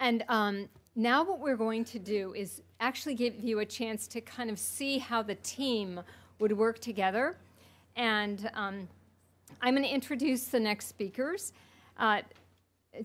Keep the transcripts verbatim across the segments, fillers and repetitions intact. And um, now what we're going to do is actually give you a chance to kind of see how the team would work together. And um, I'm going to introduce the next speakers. Uh,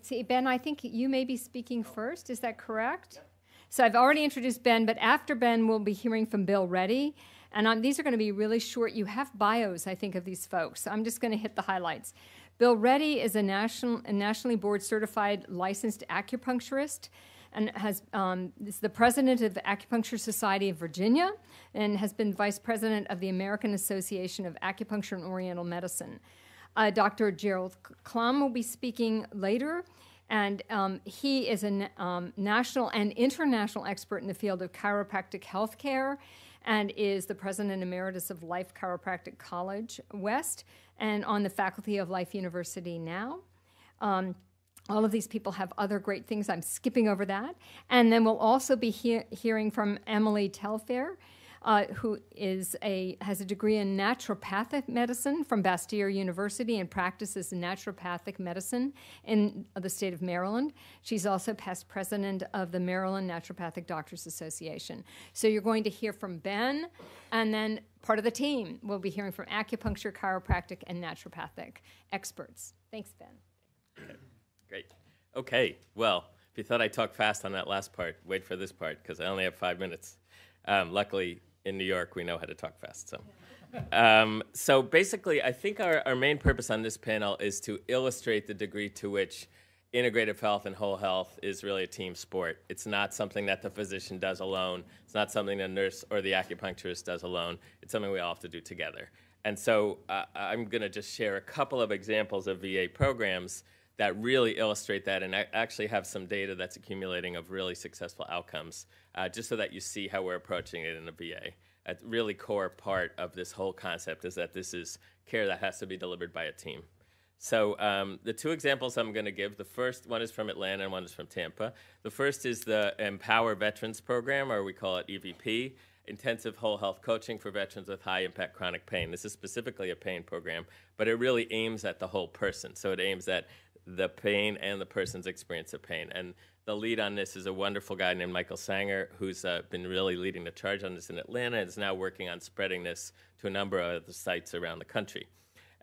see, Ben, I think you may be speaking first. Is that correct? Yep. So I've already introduced Ben, but after Ben, we'll be hearing from Bill Reddy. And um, these are going to be really short. You have bios, I think, of these folks. So I'm just going to hit the highlights. Bill Reddy is a, national, a nationally board-certified licensed acupuncturist and has, um, is the president of the Acupuncture Society of Virginia and has been vice president of the American Association of Acupuncture and Oriental Medicine. Uh, Doctor Gerald Clum will be speaking later, and um, he is a um, national and international expert in the field of chiropractic health care and is the president emeritus of Life Chiropractic College West and on the faculty of Life University now. Um, All of these people have other great things. I'm skipping over that. And then we'll also be he hearing from Emily Telfair, uh, who is a, has a degree in naturopathic medicine from Bastyr University and practices naturopathic medicine in the state of Maryland. She's also past president of the Maryland Naturopathic Doctors Association. So you're going to hear from Ben, and then part of the team will be hearing from acupuncture, chiropractic, and naturopathic experts. Thanks, Ben. Great. Okay. Well, if you thought I talked fast on that last part, wait for this part because I only have five minutes. Um, luckily, in New York, we know how to talk fast. So, um, so basically, I think our, our main purpose on this panel is to illustrate the degree to which integrative health and whole health is really a team sport. It's not something that the physician does alone. It's not something the nurse or the acupuncturist does alone. It's something we all have to do together. And so uh, I'm going to just share a couple of examples of V A programs that really illustrate that, and I actually have some data that's accumulating of really successful outcomes, uh, just so that you see how we're approaching it in the V A. A really core part of this whole concept is that this is care that has to be delivered by a team. So um, the two examples I'm going to give, the first one is from Atlanta and one is from Tampa. The first is the Empower Veterans Program, or we call it E V P, Intensive Whole Health Coaching for Veterans with High Impact Chronic Pain. This is specifically a pain program, but it really aims at the whole person. So it aims at the pain and the person's experience of pain. And the lead on this is a wonderful guy named Michael Sanger, who's uh, been really leading the charge on this in Atlanta and is now working on spreading this to a number of other sites around the country.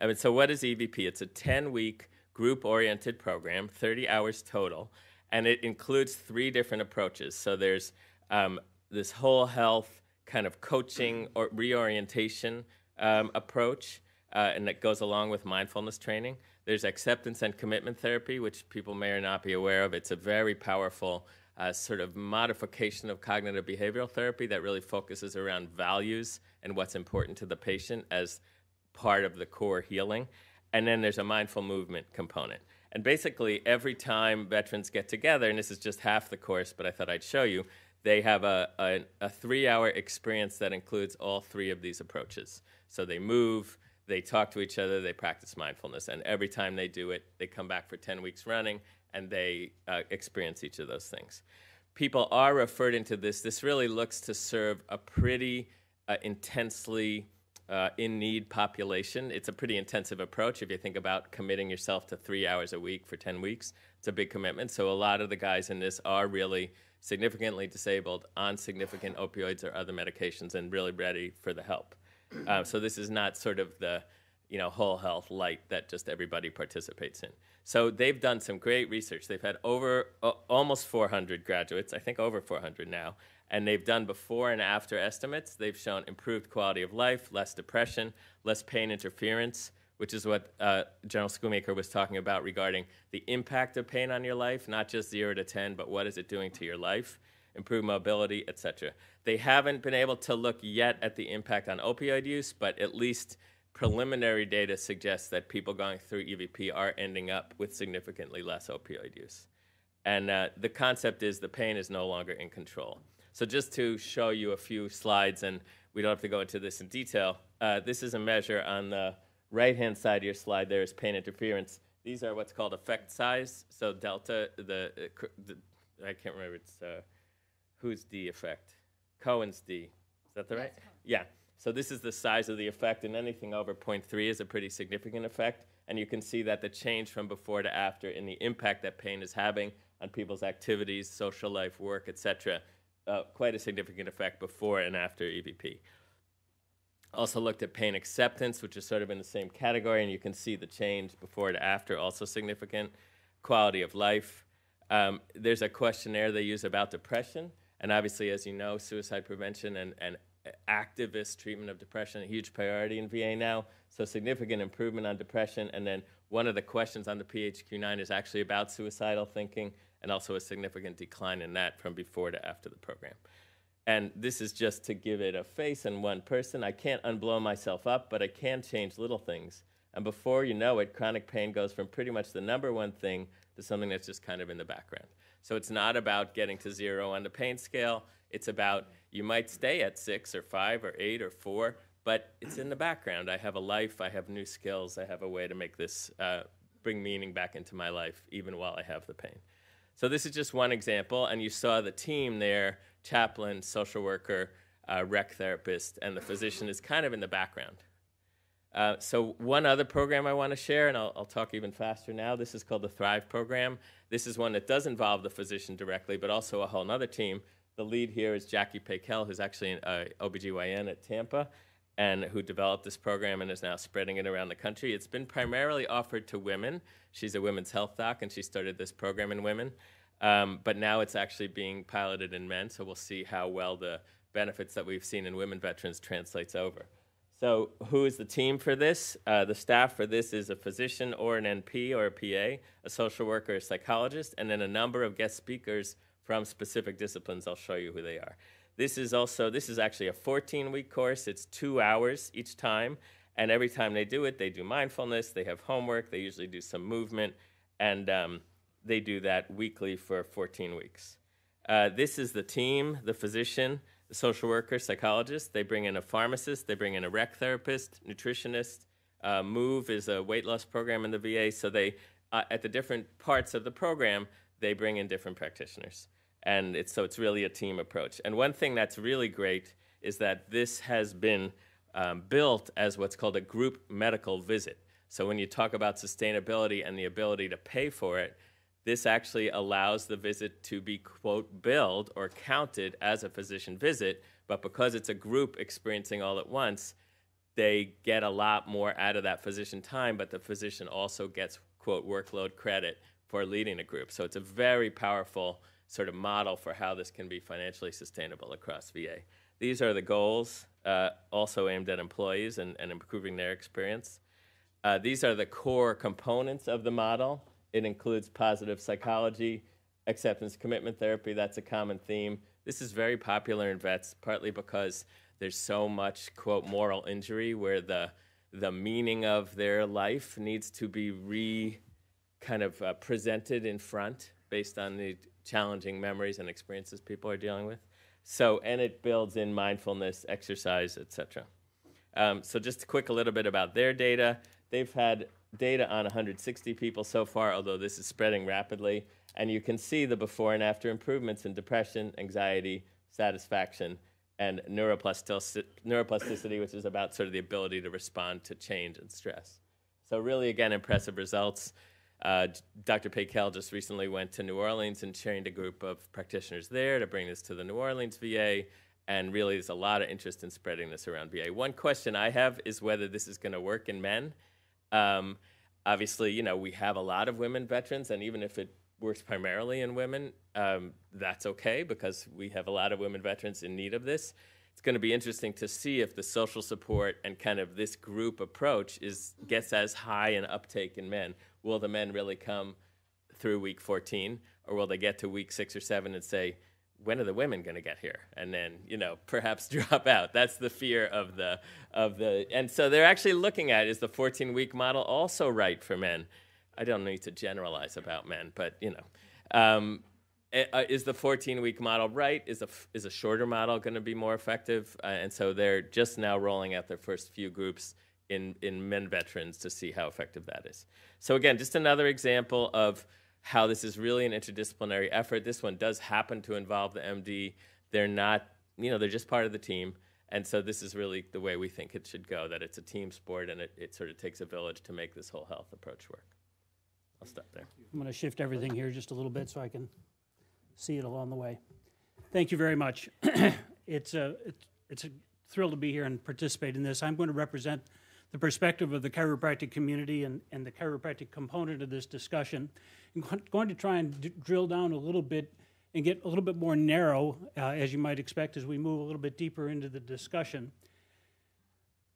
I mean, so what is E V P? It's a ten-week group-oriented program, thirty hours total, and it includes three different approaches. So there's um, this whole health kind of coaching or reorientation um, approach, uh, and that goes along with mindfulness training. There's acceptance and commitment therapy, which people may or not be aware of. It's a very powerful uh, sort of modification of cognitive behavioral therapy that really focuses around values and what's important to the patient as part of the core healing. And then there's a mindful movement component. And basically, every time veterans get together, and this is just half the course, but I thought I'd show you, they have a, a, a three-hour experience that includes all three of these approaches. So they move, they talk to each other, they practice mindfulness, and every time they do it, they come back for ten weeks running, and they uh, experience each of those things. People are referred into this. This really looks to serve a pretty uh, intensely uh, in-need population. It's a pretty intensive approach. If you think about committing yourself to three hours a week for ten weeks, it's a big commitment. So a lot of the guys in this are really significantly disabled on significant opioids or other medications and really ready for the help. Uh, so this is not sort of the, you know, whole health light that just everybody participates in. So they've done some great research. They've had over uh, almost four hundred graduates, I think over four hundred now, and they've done before and after estimates. They've shown improved quality of life, less depression, less pain interference, which is what uh, General Schoonmaker was talking about regarding the impact of pain on your life, not just zero to ten, but what is it doing to your life, improved mobility, et cetera. They haven't been able to look yet at the impact on opioid use, but at least preliminary data suggests that people going through E V P are ending up with significantly less opioid use. And uh, the concept is the pain is no longer in control. So just to show you a few slides, and we don't have to go into this in detail, uh, this is a measure on the right-hand side of your slide. There is pain interference. These are what's called effect size. So delta, the, uh, the I can't remember, it's... Uh, Who's D effect? Cohen's D. Is that the right? Yeah. So this is the size of the effect, and anything over zero point three is a pretty significant effect. And you can see that the change from before to after in the impact that pain is having on people's activities, social life, work, et cetera, uh, quite a significant effect before and after E V P. Also looked at pain acceptance, which is sort of in the same category, and you can see the change before to after, also significant. Quality of life. Um, there's a questionnaire they use about depression, and obviously, as you know, suicide prevention and, and activist treatment of depression, a huge priority in V A now, so significant improvement on depression. And then one of the questions on the P H Q nine is actually about suicidal thinking, and also a significant decline in that from before to after the program. And this is just to give it a face in one person. I can't unblow myself up, but I can change little things. And before you know it, chronic pain goes from pretty much the number one thing to something that's just kind of in the background. So it's not about getting to zero on the pain scale. It's about, you might stay at six or five or eight or four, but it's in the background. I have a life, I have new skills, I have a way to make this, uh, bring meaning back into my life even while I have the pain. So this is just one example, and you saw the team there, chaplain, social worker, uh, rec therapist, and the physician is kind of in the background. Uh, so one other program I want to share, and I'll, I'll talk even faster now, this is called the Thrive Program. This is one that does involve the physician directly, but also a whole nother team. The lead here is Jackie Paykel, who's actually an uh, O B G Y N at Tampa, and who developed this program and is now spreading it around the country. It's been primarily offered to women. She's a women's health doc, and she started this program in women. Um, but now it's actually being piloted in men, so we'll see how well the benefits that we've seen in women veterans translates over. So who is the team for this? Uh, the staff for this is a physician or an N P or a P A, a social worker, a psychologist, and then a number of guest speakers from specific disciplines. I'll show you who they are. This is also, this is actually a fourteen week course. It's two hours each time, and every time they do it, they do mindfulness, they have homework, they usually do some movement, and um, they do that weekly for fourteen weeks. Uh, this is the team, the physician, social worker, psychologist. They bring in a pharmacist, they bring in a rec therapist, nutritionist. Uh, MOVE is a weight loss program in the V A, so they, uh, at the different parts of the program, they bring in different practitioners. And it's, so it's really a team approach. And one thing that's really great is that this has been um, built as what's called a group medical visit. So when you talk about sustainability and the ability to pay for it, this actually allows the visit to be, quote, billed or counted as a physician visit, but because it's a group experiencing all at once, they get a lot more out of that physician time, but the physician also gets, quote, workload credit for leading a group. So it's a very powerful sort of model for how this can be financially sustainable across V A. These are the goals, uh, also aimed at employees and, and improving their experience. Uh, these are the core components of the model. It includes positive psychology, acceptance, commitment therapy. That's a common theme. This is very popular in vets, partly because there's so much, quote, moral injury where the, the meaning of their life needs to be re kind of uh, presented in front based on the challenging memories and experiences people are dealing with. So, and it builds in mindfulness, exercise, et cetera. Um, so just a quick a little bit about their data. They've had data on one hundred sixty people so far, although this is spreading rapidly, and you can see the before and after improvements in depression, anxiety, satisfaction, and neuroplasticity, which is about sort of the ability to respond to change and stress. So really, again, impressive results. Uh, Doctor Paykel just recently went to New Orleans and trained a group of practitioners there to bring this to the New Orleans V A, and really there's a lot of interest in spreading this around V A. One question I have is whether this is going to work in men. Um, obviously, you know, we have a lot of women veterans, and even if it works primarily in women, um, that's okay because we have a lot of women veterans in need of this. It's going to be interesting to see if the social support and kind of this group approach is gets as high an uptake in men. Will the men really come through week fourteen, or will they get to week six or seven and say, when are the women going to get here? And then, you know, perhaps drop out. That's the fear of the, of the, and so they're actually looking at, is the fourteen week model also right for men? I don't need to generalize about men, but, you know, um, is the fourteen week model right? Is a, is a shorter model going to be more effective? Uh, and so they're just now rolling out their first few groups in, in men veterans to see how effective that is. So again, just another example of how this is really an interdisciplinary effort. This one does happen to involve the M D. They're not, you know, they're just part of the team. And so this is really the way we think it should go, that it's a team sport, and it, it sort of takes a village to make this whole health approach work. I'll stop there. I'm going to shift everything here just a little bit so I can see it along the way. Thank you very much. It's a, it's, it's a thrill to be here and participate in this. I'm going to represent the perspective of the chiropractic community and, and the chiropractic component of this discussion. I'm going to try and d drill down a little bit and get a little bit more narrow, uh, as you might expect, as we move a little bit deeper into the discussion.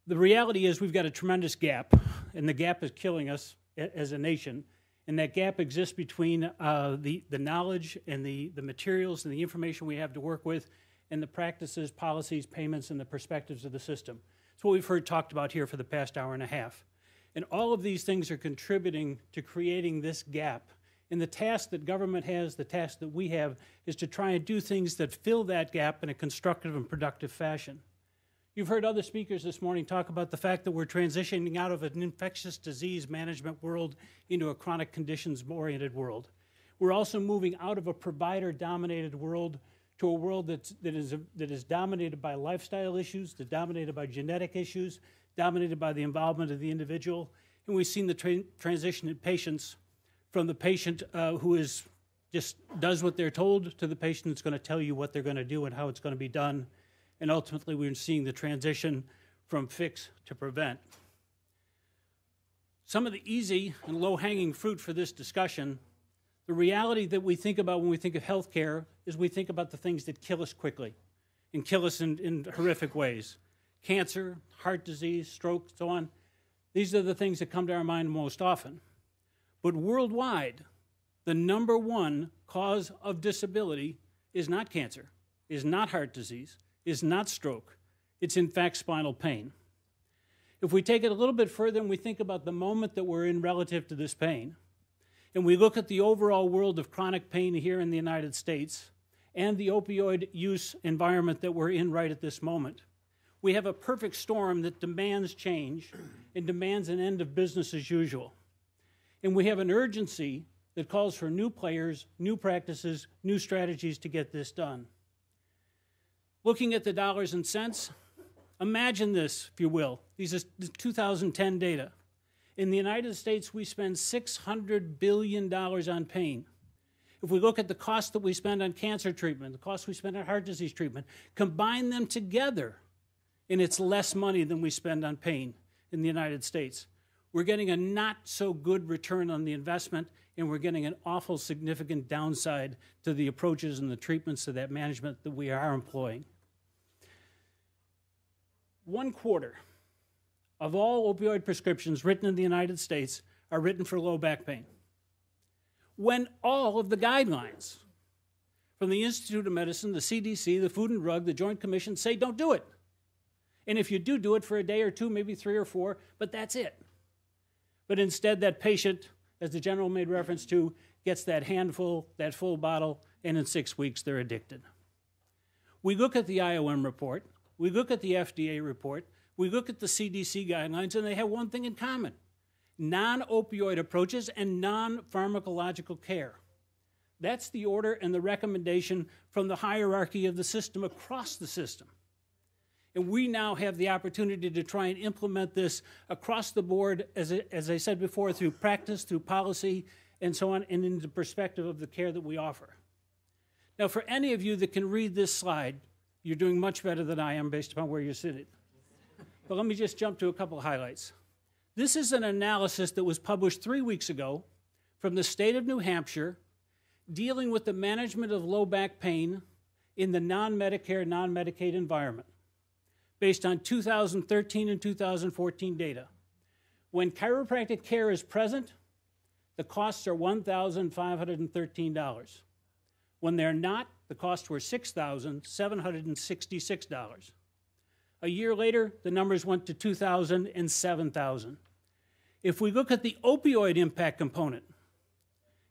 The reality is we've got a tremendous gap, and the gap is killing us as a nation, and that gap exists between uh, the, the knowledge and the, the materials and the information we have to work with and the practices, policies, payments, and the perspectives of the system. It's what we've heard talked about here for the past hour and a half. And all of these things are contributing to creating this gap. And the task that government has, the task that we have, is to try and do things that fill that gap in a constructive and productive fashion. You've heard other speakers this morning talk about the fact that we're transitioning out of an infectious disease management world into a chronic conditions-oriented world. We're also moving out of a provider-dominated world to a world that's, that, is, that is dominated by lifestyle issues, that's dominated by genetic issues, dominated by the involvement of the individual. And we've seen the tra transition in patients from the patient uh, who is just does what they're told to the patient that's going to tell you what they're going to do and how it's going to be done. And ultimately, we're seeing the transition from fix to prevent. Some of the easy and low-hanging fruit for this discussion, the reality that we think about when we think of healthcare is we think about the things that kill us quickly and kill us in, in horrific ways. Cancer, heart disease, stroke, so on. These are the things that come to our mind most often. But worldwide, the number one cause of disability is not cancer, is not heart disease, is not stroke. It's in fact spinal pain. If we take it a little bit further and we think about the moment that we're in relative to this pain, and we look at the overall world of chronic pain here in the United States and the opioid use environment that we're in right at this moment, we have a perfect storm that demands change and demands an end of business as usual. And we have an urgency that calls for new players, new practices, new strategies to get this done. Looking at the dollars and cents, imagine this, if you will. These are two thousand ten data. In the United States, we spend six hundred billion dollars on pain. If we look at the cost that we spend on cancer treatment, the cost we spend on heart disease treatment, combine them together, and it's less money than we spend on pain in the United States. We're getting a not-so-good return on the investment, and we're getting an awful significant downside to the approaches and the treatments to that management that we are employing. One quarter of all opioid prescriptions written in the United States are written for low back pain, when all of the guidelines from the Institute of Medicine, the C D C, the Food and Drug, the Joint Commission say don't do it. And if you do do it for a day or two, maybe three or four, but that's it. But instead that patient, as the general made reference to, gets that handful, that full bottle, and in six weeks they're addicted. We look at the I O M report, we look at the F D A report, we look at the C D C guidelines, and they have one thing in common: non-opioid approaches and non-pharmacological care. That's the order and the recommendation from the hierarchy of the system across the system. And we now have the opportunity to try and implement this across the board, as I, as I said before, through practice, through policy, and so on, and in the perspective of the care that we offer. Now, for any of you that can read this slide, you're doing much better than I am based upon where you're sitting. But let me just jump to a couple of highlights. This is an analysis that was published three weeks ago from the state of New Hampshire dealing with the management of low back pain in the non-Medicare, non-Medicaid environment, based on two thousand thirteen and two thousand fourteen data. When chiropractic care is present, the costs are one thousand five hundred thirteen dollars. When they're not, the costs were six thousand seven hundred sixty-six dollars. A year later, the numbers went to two thousand and seven thousand. If we look at the opioid impact component,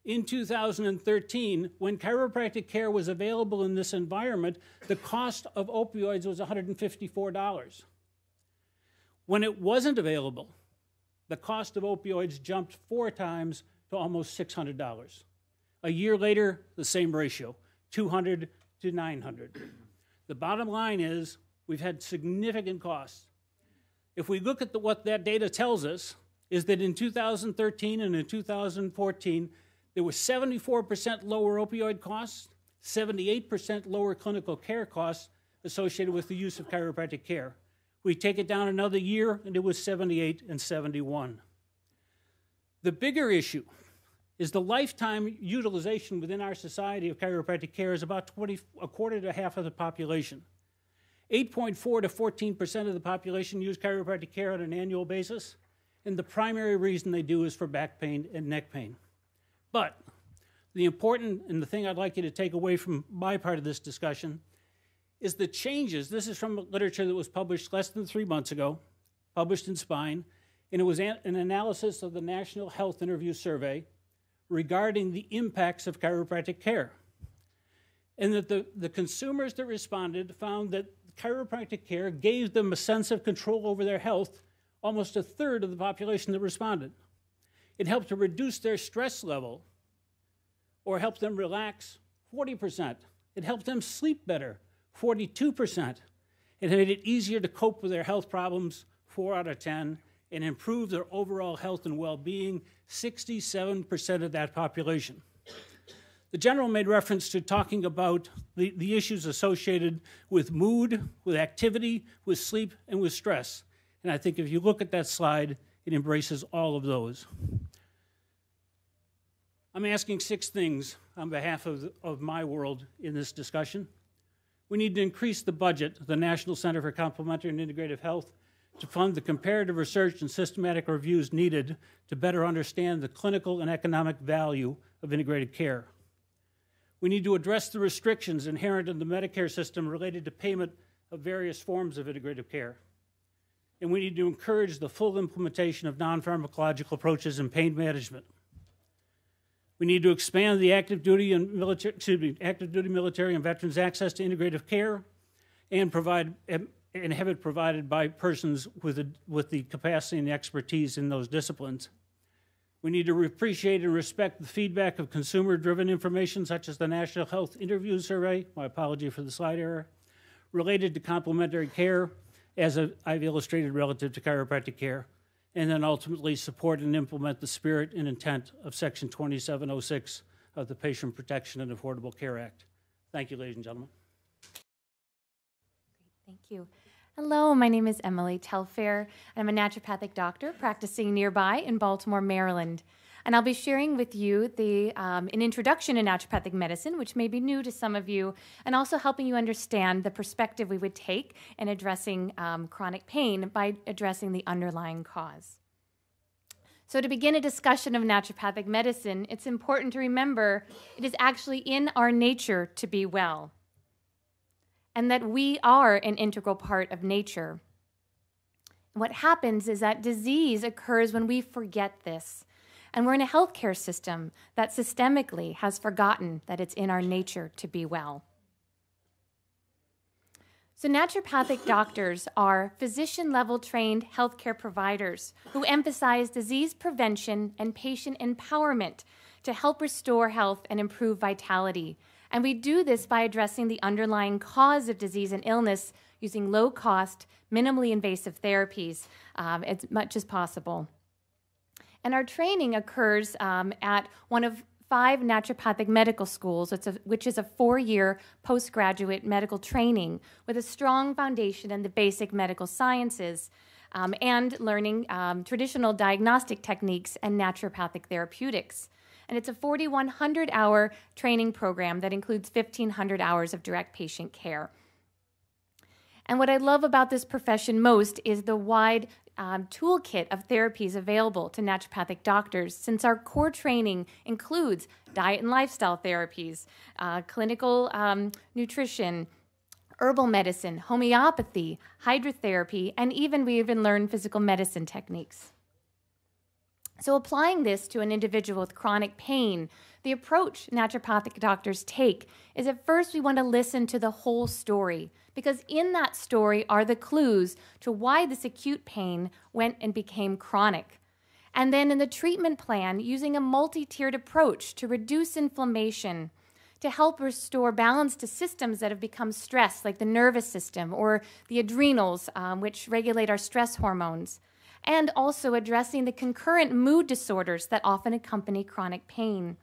in two thousand thirteen, when chiropractic care was available in this environment, the cost of opioids was one hundred fifty-four dollars. When it wasn't available, the cost of opioids jumped four times to almost six hundred dollars. A year later, the same ratio, two hundred to nine hundred. The bottom line is we've had significant costs. If we look at the, what that data tells us, is that in two thousand thirteen and in two thousand fourteen, there was seventy-four percent lower opioid costs, seventy-eight percent lower clinical care costs associated with the use of chiropractic care. We take it down another year, and it was seventy-eight and seventy-one. The bigger issue is the lifetime utilization within our society of chiropractic care is about twenty, a quarter to half of the population. eight point four to fourteen percent of the population use chiropractic care on an annual basis, and the primary reason they do is for back pain and neck pain. But the important, and the thing I'd like you to take away from my part of this discussion, is the changes. This is from literature that was published less than three months ago, published in Spine, and it was an analysis of the National Health Interview Survey regarding the impacts of chiropractic care. And that the, the consumers that responded found that chiropractic care gave them a sense of control over their health, almost a third of the population that responded. It helped to reduce their stress level or helped them relax, forty percent. It helped them sleep better, forty-two percent. It made it easier to cope with their health problems, four out of ten, and improved their overall health and well-being, sixty-seven percent of that population. The general made reference to talking about the, the issues associated with mood, with activity, with sleep, and with stress. And I think if you look at that slide, it embraces all of those. I'm asking six things on behalf of, the, of my world in this discussion. We need to increase the budget of the National Center for Complementary and Integrative Health to fund the comparative research and systematic reviews needed to better understand the clinical and economic value of integrated care. We need to address the restrictions inherent in the Medicare system related to payment of various forms of integrative care. And we need to encourage the full implementation of non-pharmacological approaches in pain management. We need to expand the active duty and military, excuse me, active duty military and veterans' access to integrative care and provide and have it provided by persons with, a, with the capacity and expertise in those disciplines. We need to appreciate and respect the feedback of consumer-driven information such as the National Health Interview Survey, my apology for the slide error, related to complementary care as I've illustrated relative to chiropractic care, and then ultimately support and implement the spirit and intent of Section twenty-seven oh six of the Patient Protection and Affordable Care Act. Thank you, ladies and gentlemen. Thank you. Hello, my name is Emily Telfair, and I'm a naturopathic doctor practicing nearby in Baltimore, Maryland. And I'll be sharing with you the, um, an introduction to naturopathic medicine, which may be new to some of you, and also helping you understand the perspective we would take in addressing um, chronic pain by addressing the underlying cause. So to begin a discussion of naturopathic medicine, it's important to remember it is actually in our nature to be well, and that we are an integral part of nature. What happens is that disease occurs when we forget this, and we're in a healthcare system that systemically has forgotten that it's in our nature to be well. So naturopathic doctors are physician-level trained healthcare providers who emphasize disease prevention and patient empowerment to help restore health and improve vitality. And we do this by addressing the underlying cause of disease and illness using low-cost, minimally invasive therapies um, as much as possible. And our training occurs um, at one of five naturopathic medical schools, it's a, which is a four-year postgraduate medical training with a strong foundation in the basic medical sciences um, and learning um, traditional diagnostic techniques and naturopathic therapeutics. And it's a forty-one hundred hour training program that includes fifteen hundred hours of direct patient care. And what I love about this profession most is the wide um, toolkit of therapies available to naturopathic doctors, since our core training includes diet and lifestyle therapies, uh, clinical um, nutrition, herbal medicine, homeopathy, hydrotherapy, and even we even learn physical medicine techniques. So applying this to an individual with chronic pain, the approach naturopathic doctors take is at first we want to listen to the whole story, because in that story are the clues to why this acute pain went and became chronic. And then in the treatment plan, using a multi-tiered approach to reduce inflammation, to help restore balance to systems that have become stressed, like the nervous system or the adrenals, um, which regulate our stress hormones. and also addressing the concurrent mood disorders that often accompany chronic pain.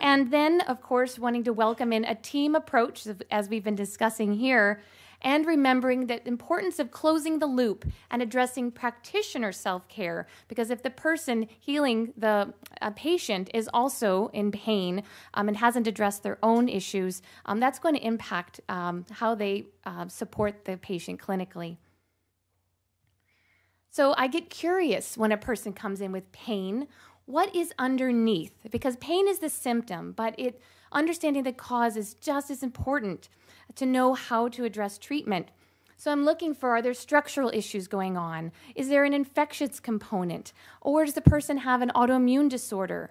And then, of course, wanting to welcome in a team approach, as we've been discussing here, and remembering the importance of closing the loop and addressing practitioner self-care, because if the person healing the uh, patient is also in pain um, and hasn't addressed their own issues, um, that's going to impact um, how they uh, support the patient clinically. So I get curious when a person comes in with pain. What is underneath? Because pain is the symptom, but it, understanding the cause is just as important to know how to address treatment. So I'm looking for, are there structural issues going on? Is there an infectious component? Or does the person have an autoimmune disorder?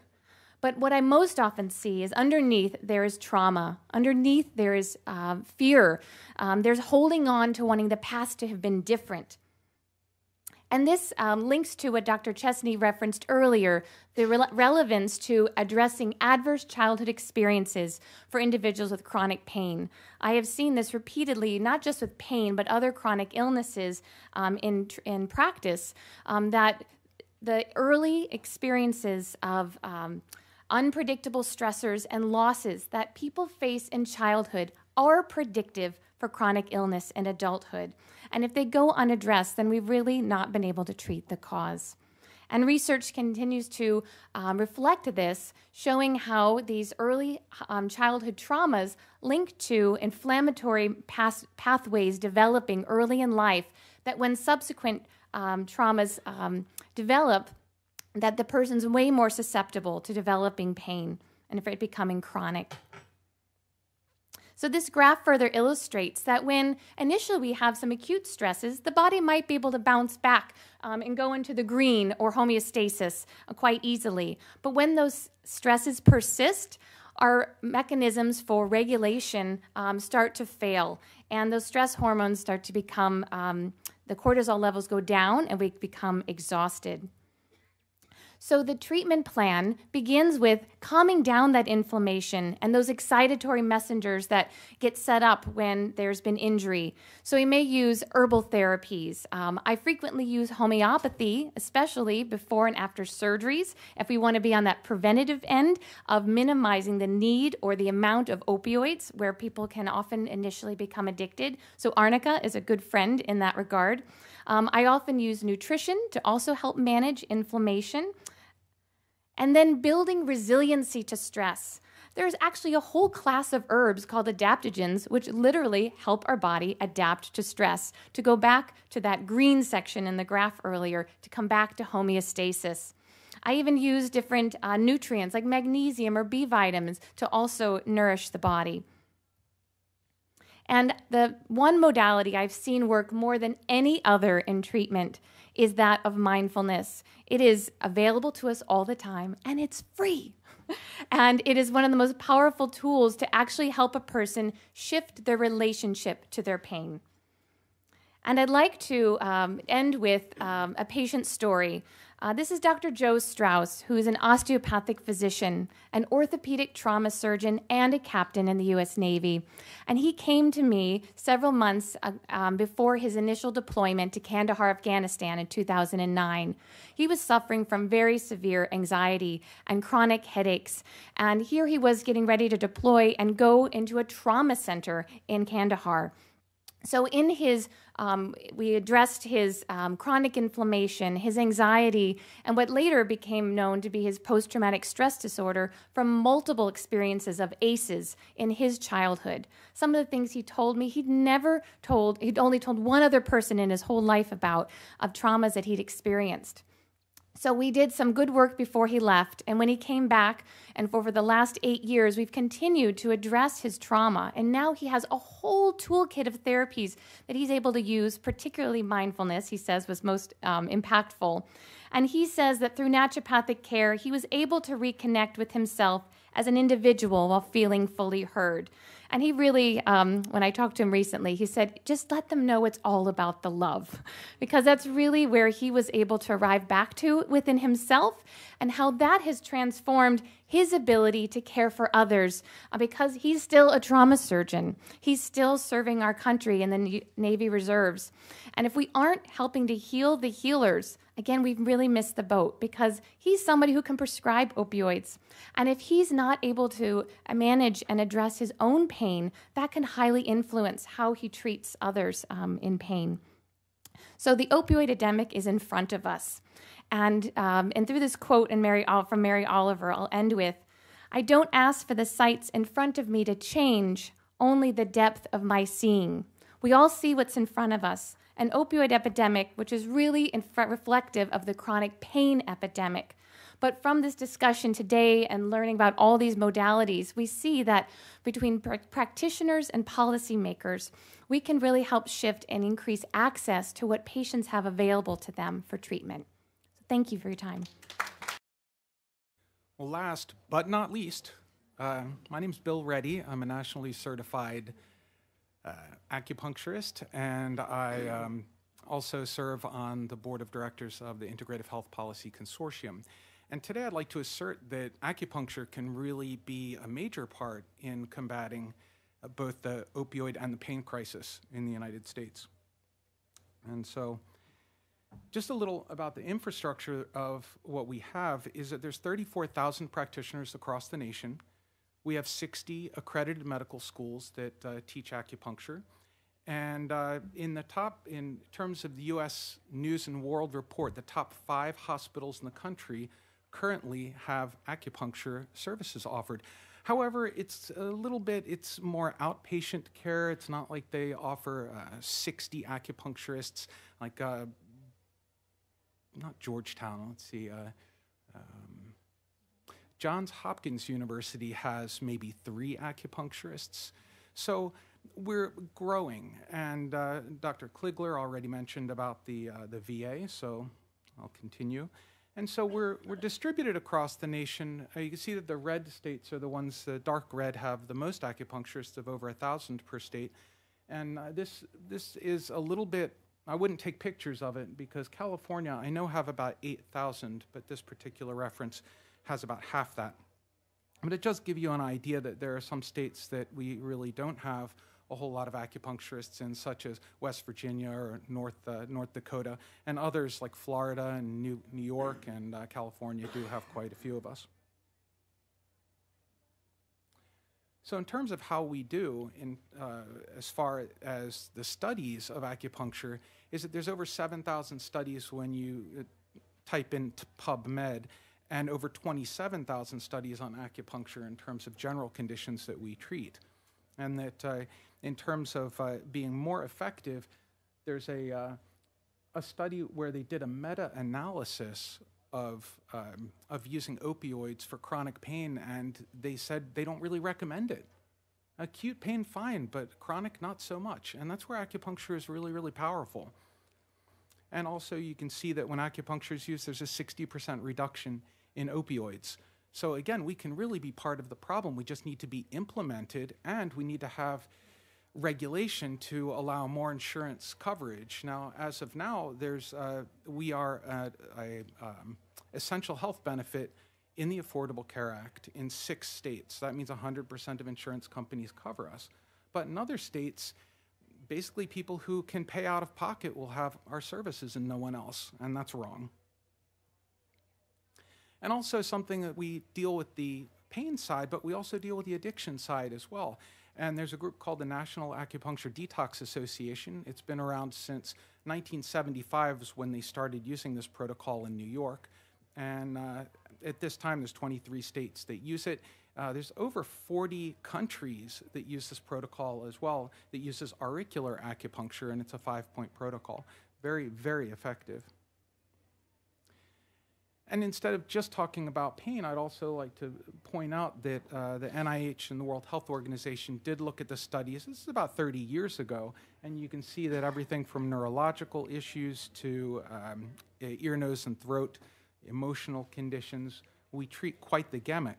But what I most often see is underneath there is trauma. Underneath there is uh, fear. Um, there's holding on to wanting the past to have been different. And this um, links to what Doctor Chesney referenced earlier, the re relevance to addressing adverse childhood experiences for individuals with chronic pain. I have seen this repeatedly, not just with pain, but other chronic illnesses um, in, in practice, um, that the early experiences of um, unpredictable stressors and losses that people face in childhood are predictive for chronic illness in adulthood. And if they go unaddressed, then we've really not been able to treat the cause. And research continues to um, reflect this, showing how these early um, childhood traumas link to inflammatory path pathways developing early in life, that when subsequent um, traumas um, develop, that the person's way more susceptible to developing pain and for it becoming chronic. So this graph further illustrates that when initially we have some acute stresses, the body might be able to bounce back um, and go into the green or homeostasis uh, quite easily. But when those stresses persist, our mechanisms for regulation um, start to fail, and those stress hormones start to become, um, the cortisol levels go down, and we become exhausted. So the treatment plan begins with calming down that inflammation and those excitatory messengers that get set up when there's been injury. So we may use herbal therapies. Um, I frequently use homeopathy, especially before and after surgeries, if we want to be on that preventative end of minimizing the need or the amount of opioids, where people can often initially become addicted. So arnica is a good friend in that regard. Um, I often use nutrition to also help manage inflammation. And then building resiliency to stress. There's actually a whole class of herbs called adaptogens, which literally help our body adapt to stress, to go back to that green section in the graph earlier, to come back to homeostasis. I even use different uh, nutrients like magnesium or B vitamins to also nourish the body. And the one modality I've seen work more than any other in treatment is that of mindfulness. It is available to us all the time, and it's free. And it is one of the most powerful tools to actually help a person shift their relationship to their pain. And I'd like to um, end with um, a patient story. Uh, this is Doctor Joe Strauss, who is an osteopathic physician, an orthopedic trauma surgeon, and a captain in the U S Navy. And he came to me several months uh, um, before his initial deployment to Kandahar, Afghanistan in two thousand nine. He was suffering from very severe anxiety and chronic headaches. And here he was getting ready to deploy and go into a trauma center in Kandahar. So in his, um, we addressed his um, chronic inflammation, his anxiety, and what later became known to be his post-traumatic stress disorder from multiple experiences of A C Es in his childhood. Some of the things he told me he'd never told, he'd only told one other person in his whole life about, of traumas that he'd experienced. So we did some good work before he left, and when he came back, and for over the last eight years, we've continued to address his trauma, and now he has a whole toolkit of therapies that he's able to use, particularly mindfulness, he says, was most um, impactful. And he says that through naturopathic care, he was able to reconnect with himself as an individual while feeling fully heard. And he really, um, when I talked to him recently, he said, just let them know it's all about the love, because that's really where he was able to arrive back to within himself, and how that has transformed his ability to care for others, uh, because he's still a trauma surgeon. He's still serving our country in the Navy Reserves. And if we aren't helping to heal the healers, Again, we've really missed the boat because he's somebody who can prescribe opioids. And if he's not able to manage and address his own pain, that can highly influence how he treats others um, in pain. So the opioid epidemic is in front of us. And, um, and through this quote in Mary, from Mary Oliver, I'll end with, "I don't ask for the sights in front of me to change, only the depth of my seeing." We all see what's in front of us. An opioid epidemic, which is really reflective of the chronic pain epidemic. But from this discussion today and learning about all these modalities, we see that between pr- practitioners and policymakers, we can really help shift and increase access to what patients have available to them for treatment. So thank you for your time. Well, last but not least, uh, my name's Bill Reddy. I'm a nationally certified Uh, acupuncturist, and I um, also serve on the board of directors of the Integrative Health Policy Consortium. And today I'd like to assert that acupuncture can really be a major part in combating uh, both the opioid and the pain crisis in the United States. And so just a little about the infrastructure of what we have is that there's thirty-four thousand practitioners across the nation. We have sixty accredited medical schools that uh, teach acupuncture. And uh, in the top, in terms of the U S News and World Report, the top five hospitals in the country currently have acupuncture services offered. However, it's a little bit, it's more outpatient care. It's not like they offer uh, sixty acupuncturists, like, uh, not Georgetown, let's see, uh, um, Johns Hopkins University has maybe three acupuncturists. So we're growing. And uh, Doctor Kligler already mentioned about the, uh, the V A, so I'll continue. And so we're, we're distributed across the nation. Uh, you can see that the red states are the ones, the dark red, have the most acupuncturists of over one thousand per state. And uh, this, this is a little bit, I wouldn't take pictures of it because California, I know, have about eight thousand, but this particular reference has about half that. But it does give you an idea that there are some states that we really don't have a whole lot of acupuncturists in, such as West Virginia or North, uh, North Dakota, and others like Florida and New, New York and uh, California do have quite a few of us. So in terms of how we do, in, uh, as far as the studies of acupuncture, is that there's over seven thousand studies when you uh, type in PubMed, and over twenty-seven thousand studies on acupuncture in terms of general conditions that we treat. And that uh, in terms of uh, being more effective, there's a, uh, a study where they did a meta-analysis of, um, of using opioids for chronic pain, and they said they don't really recommend it. Acute pain, fine, but chronic, not so much. And that's where acupuncture is really, really powerful. And also you can see that when acupuncture is used, there's a sixty percent reduction in opioids. So again, we can really be part of the problem. We just need to be implemented, and we need to have regulation to allow more insurance coverage. Now, as of now, there's uh, we are at a um, essential health benefit in the Affordable Care Act in six states. That means one hundred percent of insurance companies cover us. But in other states, basically people who can pay out of pocket will have our services and no one else, and that's wrong. And also something that we deal with the pain side, but we also deal with the addiction side as well. And there's a group called the National Acupuncture Detox Association. It's been around since nineteen seventy-five is when they started using this protocol in New York. And uh, at this time, there's twenty-three states that use it. Uh, there's over forty countries that use this protocol as well, that uses auricular acupuncture, and it's a five-point protocol. Very, very effective. And instead of just talking about pain, I'd also like to point out that uh, the N I H and the World Health Organization did look at the studies. This is about thirty years ago, and you can see that everything from neurological issues to um, ear, nose, and throat, emotional conditions, we treat quite the gamut.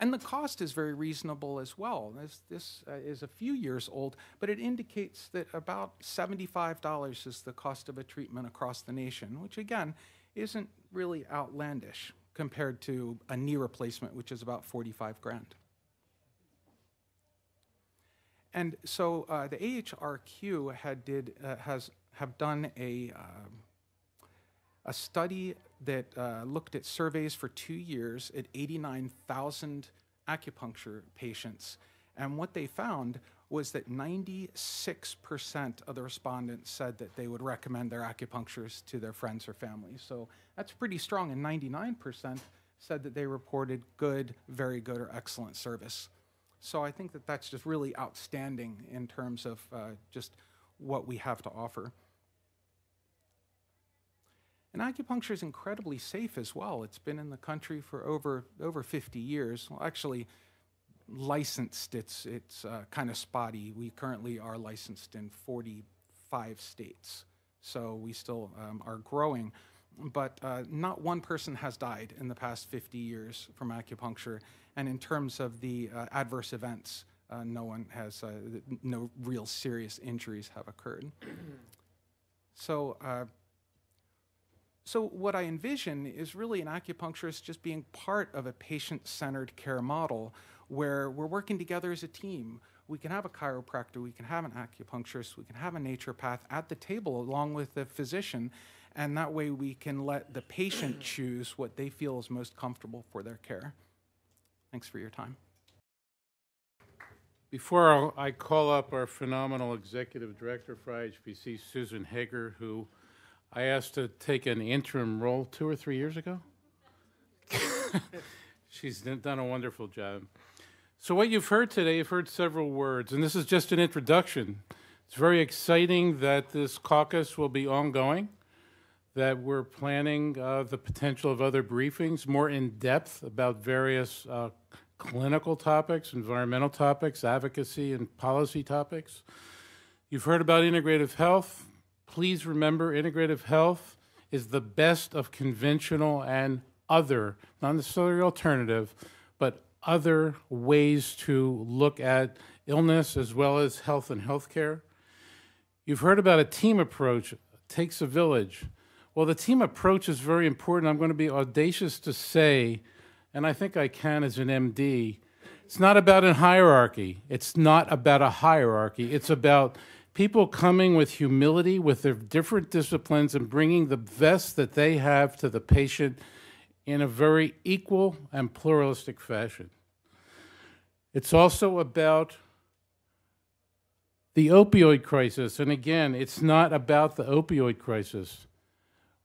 And the cost is very reasonable as well. This, this uh, is a few years old, but it indicates that about seventy-five dollars is the cost of a treatment across the nation, which again, isn't really outlandish compared to a knee replacement, which is about forty-five grand. And so uh, the A H R Q had did, uh, has have done a, um, a study that uh, looked at surveys for two years at eighty-nine thousand acupuncture patients. And what they found was that ninety-six percent of the respondents said that they would recommend their acupuncturist to their friends or family. So that's pretty strong, and ninety-nine percent said that they reported good, very good, or excellent service. So I think that that's just really outstanding in terms of uh, just what we have to offer. And acupuncture is incredibly safe as well. It's been in the country for over, over fifty years. Well, actually, licensed, it's, it's uh, kind of spotty. We currently are licensed in forty-five states, so we still um, are growing. But uh, not one person has died in the past fifty years from acupuncture. And in terms of the uh, adverse events, uh, no one has, uh, no real serious injuries have occurred. So, uh, so what I envision is really an acupuncturist just being part of a patient-centered care model where we're working together as a team. We can have a chiropractor, we can have an acupuncturist, we can have a naturopath at the table along with the physician, and that way we can let the patient choose what they feel is most comfortable for their care. Thanks for your time. Before I call up our phenomenal executive director for I H P C, Susan Hager, who I asked to take an interim role two or three years ago. She's done a wonderful job. So what you've heard today, you've heard several words, and this is just an introduction. It's very exciting that this caucus will be ongoing, that we're planning uh, the potential of other briefings, more in-depth about various uh, clinical topics, environmental topics, advocacy, and policy topics. You've heard about integrative health. Please remember, integrative health is the best of conventional and other, not necessarily alternative, but other ways to look at illness as well as health and healthcare. You've heard about a team approach, takes a village. Well, the team approach is very important. I'm going to be audacious to say, and I think I can as an M D, it's not about a hierarchy. It's not about a hierarchy. It's about people coming with humility, with their different disciplines, and bringing the best that they have to the patient in a very equal and pluralistic fashion. It's also about the opioid crisis. And again, it's not about the opioid crisis.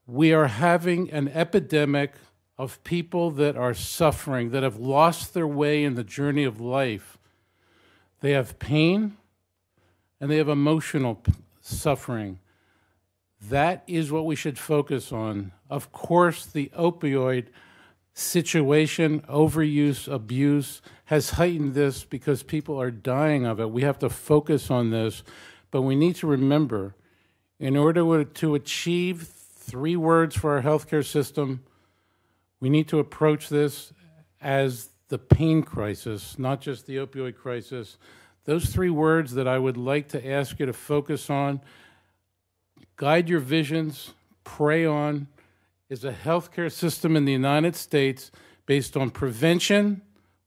We are having an epidemic of people that are suffering, that have lost their way in the journey of life. They have pain, and they have emotional suffering. That is what we should focus on. Of course, the opioid situation, overuse, abuse, has heightened this because people are dying of it. We have to focus on this, but we need to remember, in order to achieve three words for our healthcare system, we need to approach this as the pain crisis, not just the opioid crisis. Those three words that I would like to ask you to focus on, guide your visions, pray on, is a healthcare system in the United States based on prevention,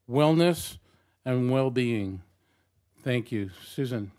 wellness, and well-being. Thank you. Susan.